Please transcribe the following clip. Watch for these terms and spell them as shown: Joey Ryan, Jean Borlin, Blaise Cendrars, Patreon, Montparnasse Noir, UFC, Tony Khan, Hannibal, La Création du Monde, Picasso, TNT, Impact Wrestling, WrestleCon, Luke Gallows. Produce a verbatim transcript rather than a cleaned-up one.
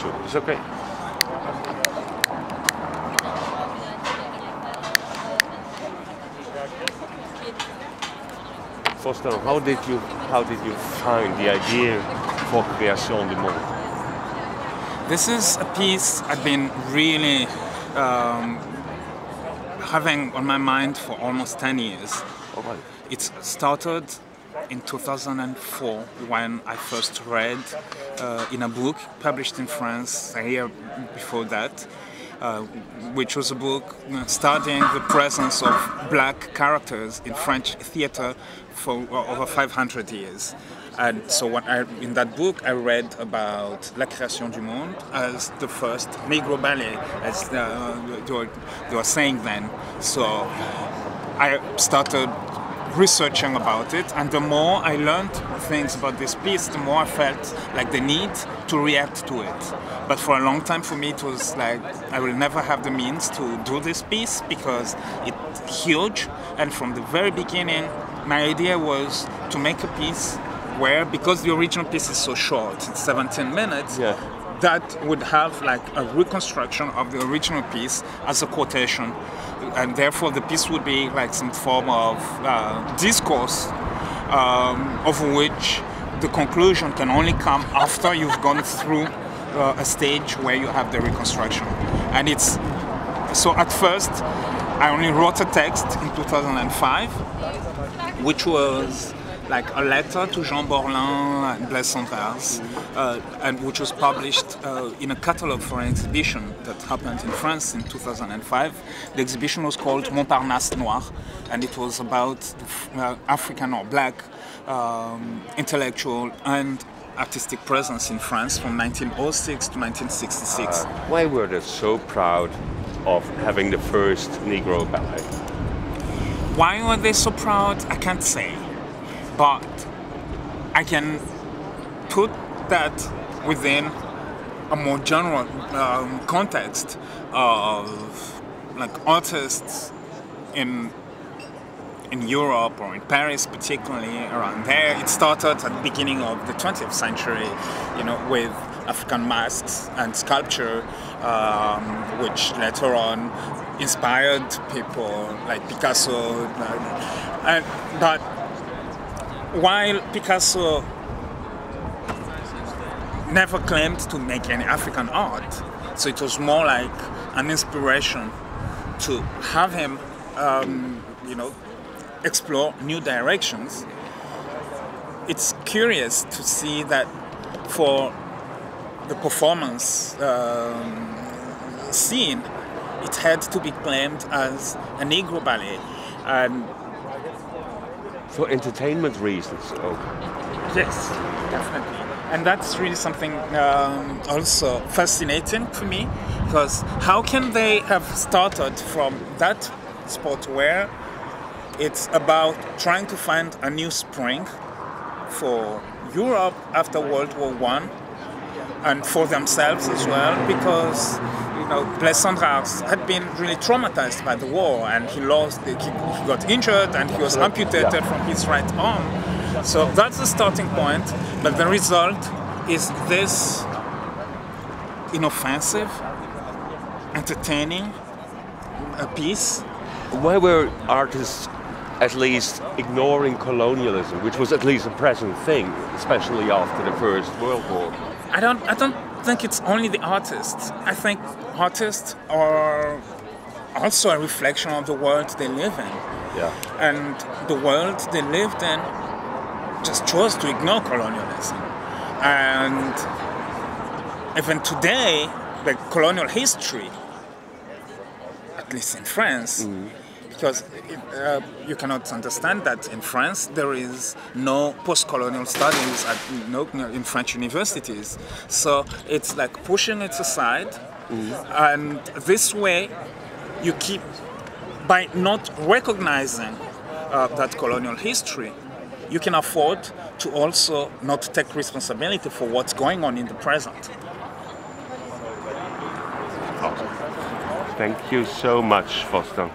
soup. It's okay. Foster, how did you how did you find the idea for Création du Monde? This is a piece I've been really um, having on my mind for almost ten years. Oh, right. It started in two thousand four when I first read uh, in a book published in France a year before that, uh, which was a book studying the presence of black characters in French theater for over five hundred years. And so when I, in that book I read about La Création du Monde as the first Negro ballet, as the, uh, they were saying then. So I started researching about it, and the more I learned things about this piece, the more I felt like the need to react to it. But for a long time for me it was like, I will never have the means to do this piece because it's huge, and from the very beginning my idea was to make a piece where, because the original piece is so short, it's seventeen minutes, yeah, that would have like a reconstruction of the original piece as a quotation, and therefore the piece would be like some form of uh, discourse um, of which the conclusion can only come after you've gone through uh, a stage where you have the reconstruction. And it's so at first I only wrote a text in two thousand five, which was like a letter to Jean Borlin and Blaise Cendrars, uh, and which was published uh, in a catalogue for an exhibition that happened in France in two thousand five. The exhibition was called Montparnasse Noir, and it was about uh, African or black um, intellectual and artistic presence in France from nineteen oh six to nineteen sixty-six. Uh, why were they so proud of having the first Negro ballet? Why were they so proud? I can't say. But I can put that within a more general um, context of like artists in in Europe or in Paris, particularly around there. It started at the beginning of the twentieth century, you know, with African masks and sculpture, um, which later on inspired people like Picasso. And, but while Picasso never claimed to make any African art, so it was more like an inspiration to have him, um, you know, explore new directions. It's curious to see that for the performance um, scene, it had to be claimed as a Negro ballet. Um, For entertainment reasons. Okay. Yes, definitely. And that's really something um, also fascinating to me, because how can they have started from that spot where it's about trying to find a new spring for Europe after World War One and for themselves as well, because you know, Blaise Cendrars had been really traumatized by the war, and he lost, he, he got injured, and he was amputated yeah. from his right arm. So that's the starting point, but the result is this inoffensive, entertaining piece. Why were artists at least ignoring colonialism, which was at least a present thing, especially after the First World War? I don't. I don't. I think it's only the artists. I think artists are also a reflection of the world they live in. Yeah. And the world they lived in just chose to ignore colonialism. And even today, the colonial history, at least in France, mm-hmm. because it, uh, you cannot understand that in France there is no post-colonial studies at, no, in French universities. So it's like pushing it aside, mm-hmm. and this way you keep, by not recognizing uh, that colonial history, you can afford to also not take responsibility for what's going on in the present. Oh. Thank you so much, Foster.